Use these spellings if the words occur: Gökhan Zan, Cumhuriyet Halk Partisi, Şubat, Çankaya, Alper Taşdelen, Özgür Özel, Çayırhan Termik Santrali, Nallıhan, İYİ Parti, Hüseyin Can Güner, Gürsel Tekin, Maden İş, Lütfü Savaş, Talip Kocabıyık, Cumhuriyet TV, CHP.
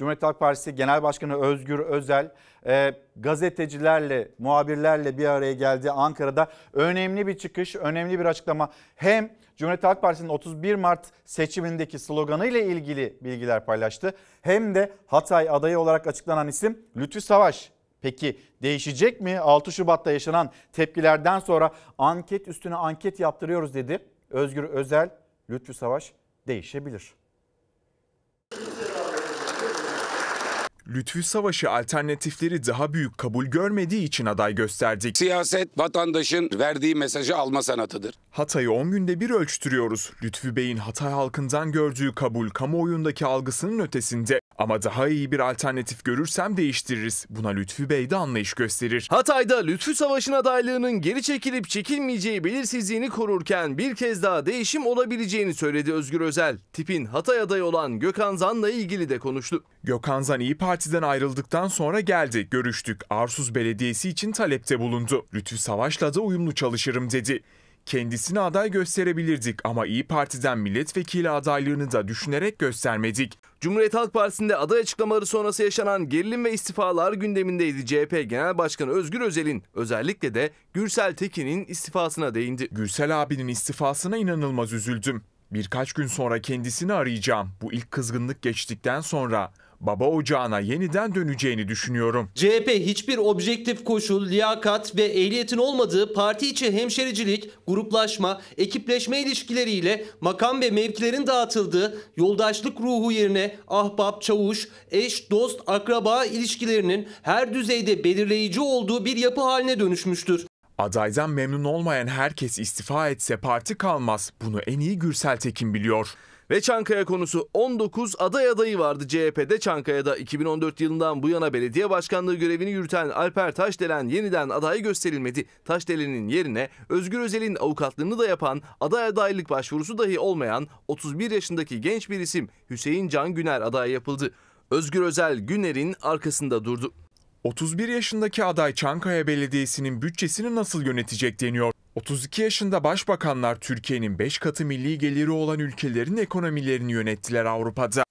Cumhuriyet Halk Partisi Genel Başkanı Özgür Özel gazetecilerle, muhabirlerle bir araya geldi Ankara'da. Önemli bir çıkış, önemli bir açıklama. Hem Cumhuriyet Halk Partisi'nin 31 Mart seçimindeki sloganıyla ilgili bilgiler paylaştı. Hem de Hatay adayı olarak açıklanan isim Lütfü Savaş. Peki değişecek mi? 6 Şubat'ta yaşanan tepkilerden sonra anket üstüne anket yaptırıyoruz dedi Özgür Özel. Lütfü Savaş değişebilir. Lütfü Savaş'ı alternatifleri daha büyük kabul görmediği için aday gösterdik. Siyaset vatandaşın verdiği mesajı alma sanatıdır. Hatay'ı 10 günde bir ölçtürüyoruz. Lütfü Bey'in Hatay halkından gördüğü kabul kamuoyundaki algısının ötesinde. Ama daha iyi bir alternatif görürsem değiştiririz. Buna Lütfü Bey de anlayış gösterir. Hatay'da Lütfü Savaş'ın adaylığının geri çekilip çekilmeyeceği belirsizliğini korurken bir kez daha değişim olabileceğini söyledi Özgür Özel. Tipin Hatay adayı olan Gökhan Zan'la ilgili de konuştu. Gökhan Zan İYİ Parti'den ayrıldıktan sonra geldi, görüştük. Arsuz Belediyesi için talepte bulundu. Lütfü Savaş'la da uyumlu çalışırım dedi. Kendisini aday gösterebilirdik ama İYİ Parti'den milletvekili adaylığını da düşünerek göstermedik. Cumhuriyet Halk Partisi'nde aday açıklamaları sonrası yaşanan gerilim ve istifalar gündemindeydi. CHP Genel Başkanı Özgür Özel'in, özellikle de Gürsel Tekin'in istifasına değindi. Gürsel abinin istifasına inanılmaz üzüldüm. Birkaç gün sonra kendisini arayacağım. Bu ilk kızgınlık geçtikten sonra baba ocağına yeniden döneceğini düşünüyorum. CHP hiçbir objektif koşul, liyakat ve ehliyetin olmadığı parti içi hemşericilik, gruplaşma, ekipleşme ilişkileriyle makam ve mevkilerin dağıtıldığı yoldaşlık ruhu yerine ahbap, çavuş, eş, dost, akraba ilişkilerinin her düzeyde belirleyici olduğu bir yapı haline dönüşmüştür. Adaydan memnun olmayan herkes istifa etse parti kalmaz. Bunu en iyi Gürsel Tekin biliyor. Ve Çankaya konusu, 19 aday adayı vardı CHP'de. Çankaya'da 2014 yılından bu yana belediye başkanlığı görevini yürüten Alper Taşdelen yeniden aday gösterilmedi. Taşdelen'in yerine Özgür Özel'in avukatlığını da yapan, aday adaylık başvurusu dahi olmayan 31 yaşındaki genç bir isim Hüseyin Can Güner aday yapıldı. Özgür Özel Güner'in arkasında durdu. 31 yaşındaki aday Çankaya Belediyesi'nin bütçesini nasıl yönetecek deniyor. 32 yaşında başbakanlar Türkiye'nin 5 katı milli geliri olan ülkelerin ekonomilerini yönettiler Avrupa'da.